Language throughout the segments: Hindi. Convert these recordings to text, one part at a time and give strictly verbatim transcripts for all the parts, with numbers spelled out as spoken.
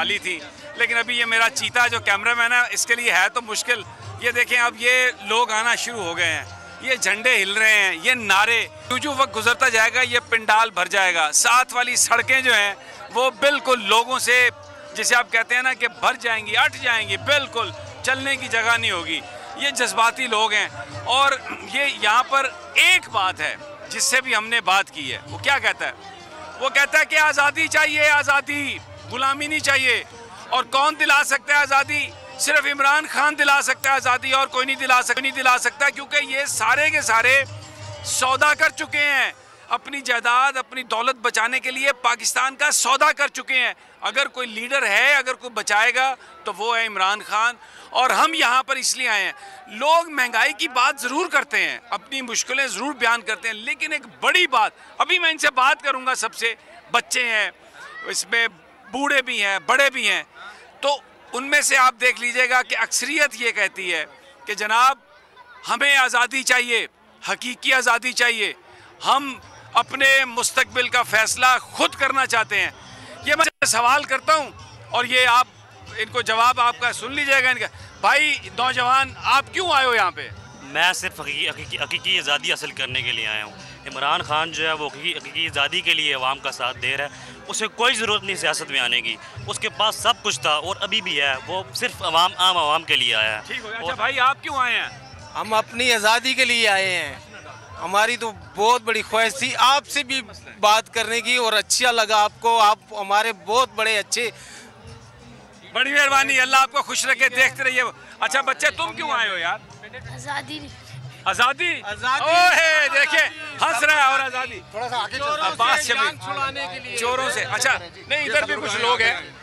खाली थी, लेकिन अभी ये मेरा चीता जो कैमरामैन है इसके लिए है तो मुश्किल। ये देखें अब ये लोग आना शुरू हो गए हैं, ये झंडे हिल रहे हैं, ये नारे। जो जो वक्त गुजरता जाएगा ये पंडाल भर जाएगा, साथ वाली सड़कें जो हैं वो बिल्कुल लोगों से, जिसे आप कहते हैं ना कि भर जाएंगी, अट जाएंगी, बिल्कुल चलने की जगह नहीं होगी। ये जज्बाती लोग हैं। और ये यहाँ पर एक बात है जिससे भी हमने बात की है, वो क्या कहता है, वो कहता है कि आज़ादी चाहिए, आज़ादी, गुलामी नहीं चाहिए। और कौन दिला सकता है आज़ादी? सिर्फ इमरान खान दिला सकता है आज़ादी, और कोई नहीं दिला सक नहीं दिला सकता, क्योंकि ये सारे के सारे सौदा कर चुके हैं अपनी जायदाद, अपनी दौलत बचाने के लिए पाकिस्तान का सौदा कर चुके हैं। अगर कोई लीडर है, अगर कोई बचाएगा तो वो है इमरान खान। और हम यहाँ पर इसलिए आए हैं, लोग महंगाई की बात ज़रूर करते हैं, अपनी मुश्किलें ज़रूर बयान करते हैं, लेकिन एक बड़ी बात, अभी मैं इनसे बात करूँगा, सबसे बच्चे हैं इसमें, बूढ़े भी हैं, बड़े भी हैं, तो उनमें से आप देख लीजिएगा कि अक्सरियत ये कहती है कि जनाब हमें आज़ादी चाहिए, हकीकी आज़ादी चाहिए, हम अपने मुस्तकबिल का फैसला खुद करना चाहते हैं। ये मैं सवाल करता हूँ और ये आप इनको जवाब आपका सुन लीजिएगा इनका। भाई नौजवान, आप क्यों आए हो यहाँ पे? मैं सिर्फ हकीकी हकीकी आज़ादी हासिल करने के लिए आया हूँ। इमरान खान जो है वो हकीकी आज़ादी के लिए अवाम का साथ दे रहा है, उसे कोई ज़रूरत नहीं सियासत में आने की, उसके पास सब कुछ था और अभी भी है, वो सिर्फ आवाम आम आवाम के लिए आया है। ठीक हो गया। अच्छा भाई आप क्यों आए हैं? हम अपनी आज़ादी के लिए आए हैं, हमारी तो बहुत बड़ी ख्वाहिश थी आपसे भी बात करने की, और अच्छा लगा आपको, आप हमारे बहुत बड़े अच्छे। बड़ी मेहरबानी, अल्लाह आपको खुश रखे, देखते रहिए। अच्छा बच्चे तुम क्यों आए हो यार? आज़ादी आज़ादी आज़ादी ओहे देखे हंस रहा है। और आज़ादी थोड़ा सा आगे चलो, अब्बास शबीर चोरों से। अच्छा नहीं, इधर भी कुछ लोग हैं।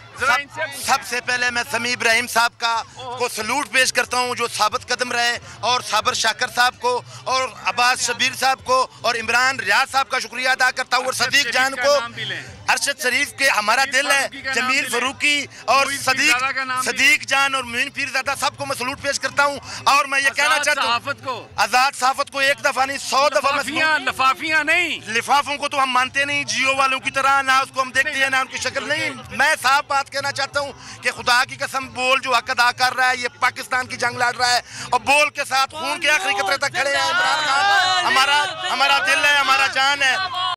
सबसे पहले मैं समीर इब्राहिम साहब का को सलूट पेश करता हूं, जो साबित कदम रहे, और साबिर शाकिर साहब को, और अबाज शबीर साहब को, और इमरान रियाज साहब का शुक्रिया अदा करता हूं, और सदीक जान को, अरशद शरीफ के हमारा दिल है, जमील फरूकी, और सदीक सदीक जान और मुईन पीरजादा साहब को मैं सलूट पेश करता हूँ। और मैं ये कहना चाहता हूँ आज़ाद सहाफ़त को एक दफ़ा नहीं सौ दफ़ा, लिफाफिया नहीं, लिफाफों को तो हम मानते नहीं जियो वालों की तरह, ना उसको हम देखते हैं ना उनकी शक्ल। नहीं, मैं साफ कहना चाहता हूं कि खुदा की कसम, बोल जो हक अदा कर रहा है, ये पाकिस्तान की जंग लड़ रहा है, और बोल के साथ खून के आखिरी कतरे तक खड़े हैं। इमरान खान हमारा हमारा दिल है, हमारा जान है।